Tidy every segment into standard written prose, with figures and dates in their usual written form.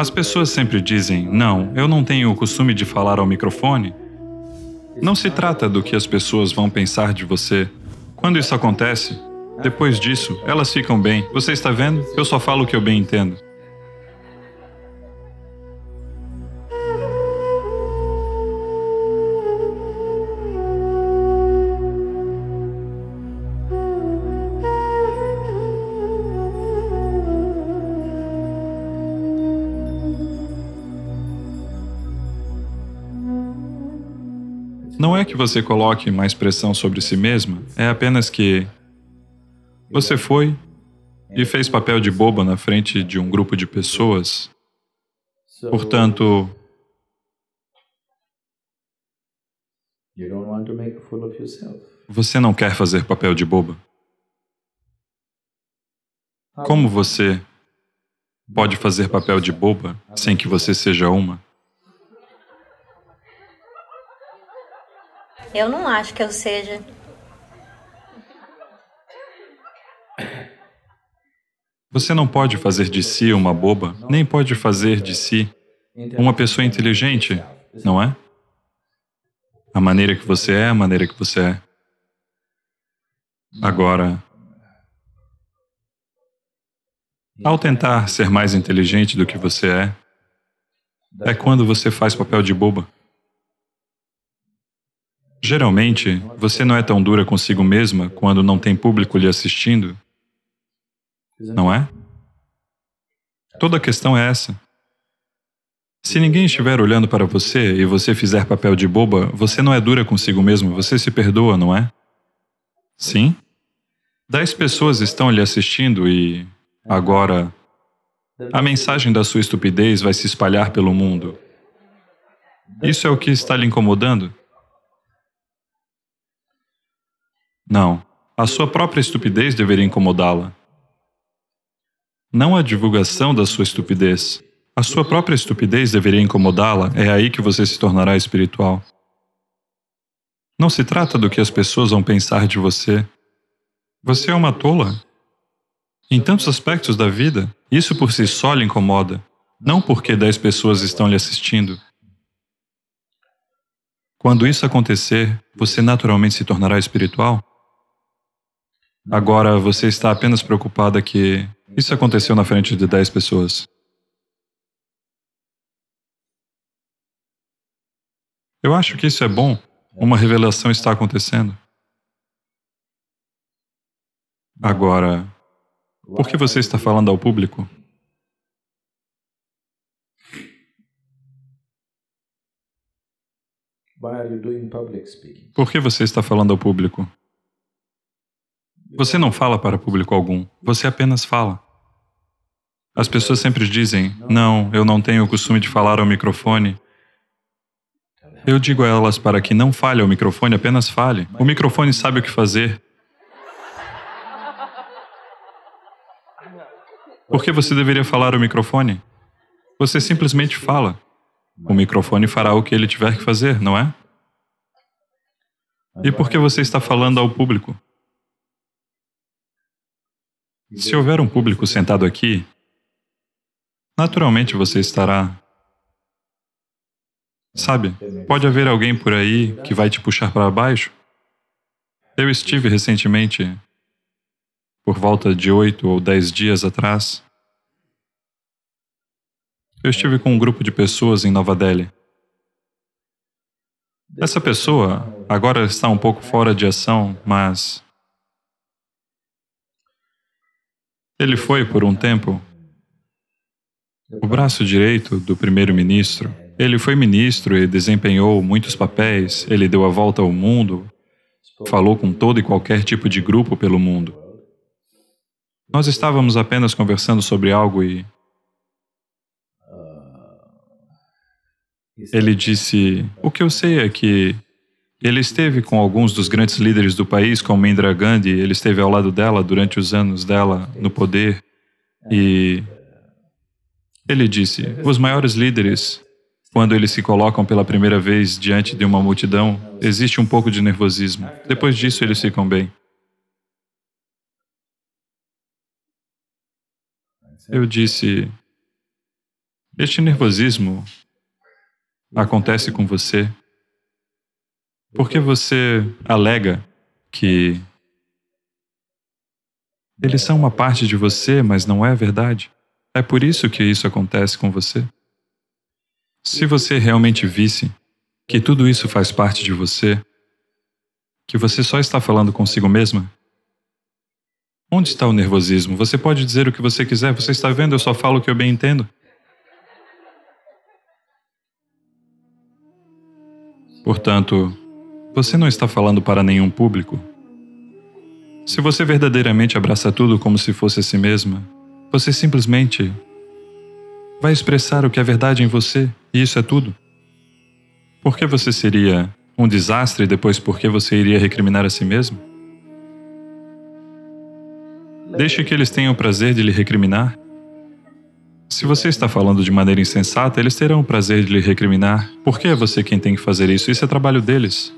As pessoas sempre dizem, não, eu não tenho o costume de falar ao microfone. Não se trata do que as pessoas vão pensar de você. Quando isso acontece, depois disso, elas ficam bem. Você está vendo? Eu só falo o que eu bem entendo. Não é que você coloque mais pressão sobre si mesma, é apenas que você foi e fez papel de boba na frente de um grupo de pessoas. Portanto, você não quer fazer papel de boba. Como você pode fazer papel de boba sem que você seja uma? Eu não acho que eu seja. Você não pode fazer de si uma boba, nem pode fazer de si uma pessoa inteligente, não é? A maneira que você é, a maneira que você é. Agora, ao tentar ser mais inteligente do que você é, é quando você faz papel de boba. Geralmente, você não é tão dura consigo mesma quando não tem público lhe assistindo, não é? Toda a questão é essa. Se ninguém estiver olhando para você e você fizer papel de boba, você não é dura consigo mesma, você se perdoa, não é? Sim? 10 pessoas estão lhe assistindo e, agora, a mensagem da sua estupidez vai se espalhar pelo mundo. Isso é o que está lhe incomodando? Não. A sua própria estupidez deveria incomodá-la. Não a divulgação da sua estupidez. A sua própria estupidez deveria incomodá-la, é aí que você se tornará espiritual. Não se trata do que as pessoas vão pensar de você. Você é uma tola. Em tantos aspectos da vida, isso por si só lhe incomoda, não porque 10 pessoas estão lhe assistindo. Quando isso acontecer, você naturalmente se tornará espiritual? Agora, você está apenas preocupada que isso aconteceu na frente de 10 pessoas. Eu acho que isso é bom. Uma revelação está acontecendo. Agora, por que você está falando ao público? Por que você está falando ao público? Você não fala para público algum, você apenas fala. As pessoas sempre dizem, não, eu não tenho o costume de falar ao microfone. Eu digo a elas para que não fale ao microfone, apenas fale. O microfone sabe o que fazer. Por que você deveria falar ao microfone? Você simplesmente fala. O microfone fará o que ele tiver que fazer, não é? E por que você está falando ao público? Se houver um público sentado aqui, naturalmente você estará... Sabe, pode haver alguém por aí que vai te puxar para baixo. Eu estive recentemente, por volta de 8 ou 10 dias atrás, eu estive com um grupo de pessoas em Nova Delhi. Essa pessoa agora está um pouco fora de ação, mas... ele foi, por um tempo, o braço direito do primeiro-ministro. Ele foi ministro e desempenhou muitos papéis, ele deu a volta ao mundo, falou com todo e qualquer tipo de grupo pelo mundo. Nós estávamos apenas conversando sobre algo e... ele disse, o que eu sei é que ele esteve com alguns dos grandes líderes do país, como Indira Gandhi, ele esteve ao lado dela durante os anos dela no poder, e ele disse, os maiores líderes, quando eles se colocam pela primeira vez diante de uma multidão, existe um pouco de nervosismo. Depois disso, eles ficam bem. Eu disse, Este nervosismo acontece com você porque você alega que eles são uma parte de você, mas não é verdade. É por isso que isso acontece com você. Se você realmente visse que tudo isso faz parte de você, que você só está falando consigo mesma, onde está o nervosismo? Você pode dizer o que você quiser, você está vendo, eu só falo o que eu bem entendo. Portanto, você não está falando para nenhum público. Se você verdadeiramente abraça tudo como se fosse a si mesma, você simplesmente vai expressar o que é verdade em você, e isso é tudo. Por que você seria um desastre e depois por que você iria recriminar a si mesmo? Deixe que eles tenham o prazer de lhe recriminar. Se você está falando de maneira insensata, eles terão o prazer de lhe recriminar. Por que é você quem tem que fazer isso? Isso é trabalho deles.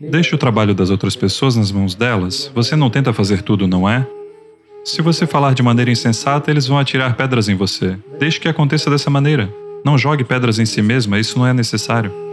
Deixe o trabalho das outras pessoas nas mãos delas. Você não tenta fazer tudo, não é? Se você falar de maneira insensata, eles vão atirar pedras em você. Deixe que aconteça dessa maneira. Não jogue pedras em si mesma, isso não é necessário.